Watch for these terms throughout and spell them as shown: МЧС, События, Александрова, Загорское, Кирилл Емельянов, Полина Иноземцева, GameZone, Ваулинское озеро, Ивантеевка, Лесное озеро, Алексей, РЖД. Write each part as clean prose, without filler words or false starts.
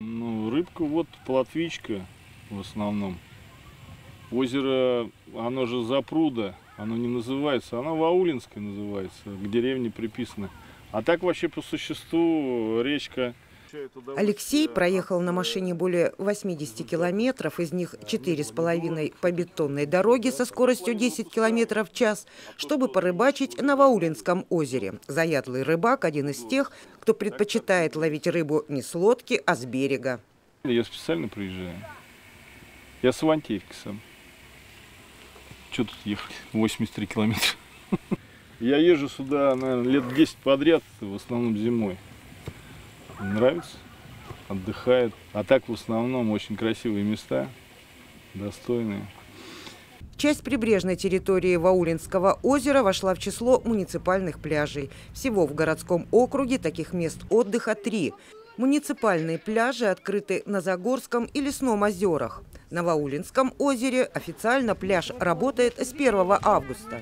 Ну, рыбка вот плотвичка в основном. Озеро, оно же запруда, оно не называется, оно Ваулинское называется, к деревне приписано. А так вообще по существу речка. Алексей проехал на машине более 80 километров, из них 4,5 по бетонной дороге со скоростью 10 километров в час, чтобы порыбачить на Ваулинском озере. Заядлый рыбак – один из тех, кто предпочитает ловить рыбу не с лодки, а с берега. Я специально приезжаю. Я с Ивантеевки сам. Что тут ехать? 83 километра. Я езжу сюда, наверное, лет 10 подряд, в основном зимой. Нравится, отдыхает. А так в основном очень красивые места, достойные. Часть прибрежной территории Ваулинского озера вошла в число муниципальных пляжей. Всего в городском округе таких мест отдыха 3. Муниципальные пляжи открыты на Загорском и Лесном озерах. На Ваулинском озере официально пляж работает с 1 августа.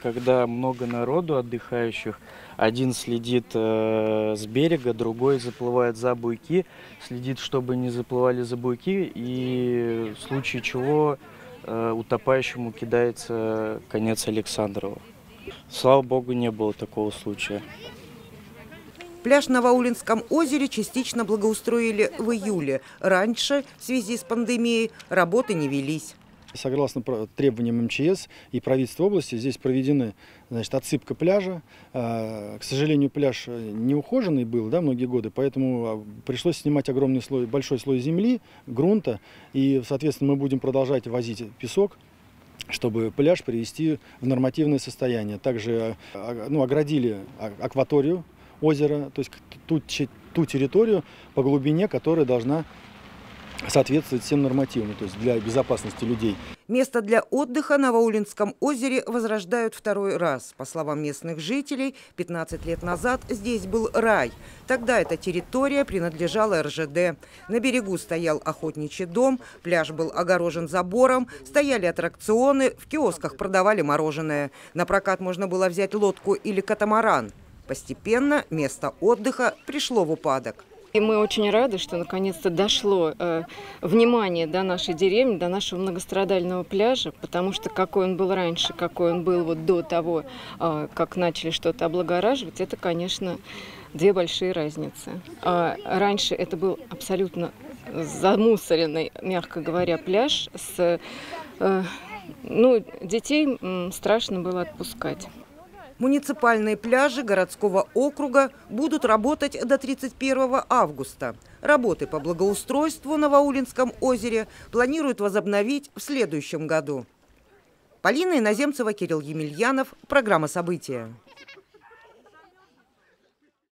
Когда много народу отдыхающих, один следит с берега, другой заплывает за буйки, следит, чтобы не заплывали за буйки, и в случае чего утопающему кидается конец Александрова. Слава богу, не было такого случая. Пляж на Ваулинском озере частично благоустроили в июле. Раньше, в связи с пандемией, работы не велись. Согласно требованиям МЧС и правительства области, здесь проведена, значит, отсыпка пляжа. К сожалению, пляж неухоженный был, да, многие годы, поэтому пришлось снимать огромный слой, большой слой земли, грунта. И, соответственно, мы будем продолжать возить песок, чтобы пляж привести в нормативное состояние. Также оградили акваторию озера, то есть ту территорию по глубине, которая должна соответствует всем нормативам, то есть для безопасности людей. Место для отдыха на Ваулинском озере возрождают второй раз. По словам местных жителей, 15 лет назад здесь был рай. Тогда эта территория принадлежала РЖД. На берегу стоял охотничий дом, пляж был огорожен забором, стояли аттракционы, в киосках продавали мороженое. На прокат можно было взять лодку или катамаран. Постепенно место отдыха пришло в упадок. И мы очень рады, что наконец-то дошло внимание до нашей деревни, до нашего многострадального пляжа, потому что какой он был раньше, какой он был вот до того, как начали что-то облагораживать, это, конечно, две большие разницы. Раньше это был абсолютно замусоренный, мягко говоря, пляж. Детей страшно было отпускать. Муниципальные пляжи городского округа будут работать до 31 августа. Работы по благоустройству на Ваулинском озере планируют возобновить в следующем году. Полина Иноземцева, Кирилл Емельянов. Программа «События».